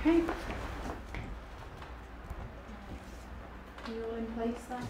Okay. You will in place then?